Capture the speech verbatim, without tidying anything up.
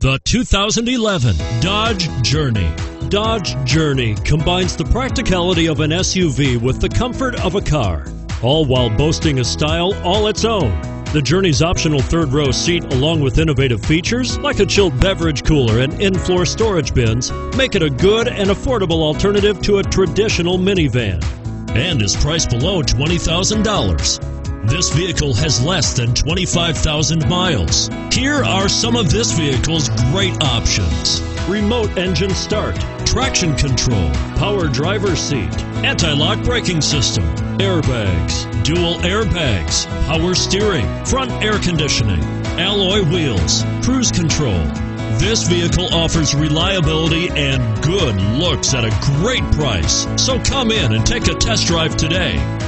The two thousand eleven Dodge Journey. Dodge Journey combines the practicality of an S U V with the comfort of a car, all while boasting a style all its own. The Journey's optional third row seat, along with innovative features like a chilled beverage cooler and in-floor storage bins, make it a good and affordable alternative to a traditional minivan, and is priced below twenty thousand dollars. This vehicle has less than twenty-five thousand miles. Here are some of this vehicle's great options: remote engine start, traction control, power driver's seat, anti-lock braking system, airbags, dual airbags, power steering, front air conditioning, alloy wheels, cruise control. This vehicle offers reliability and good looks at a great price. So come in and take a test drive today.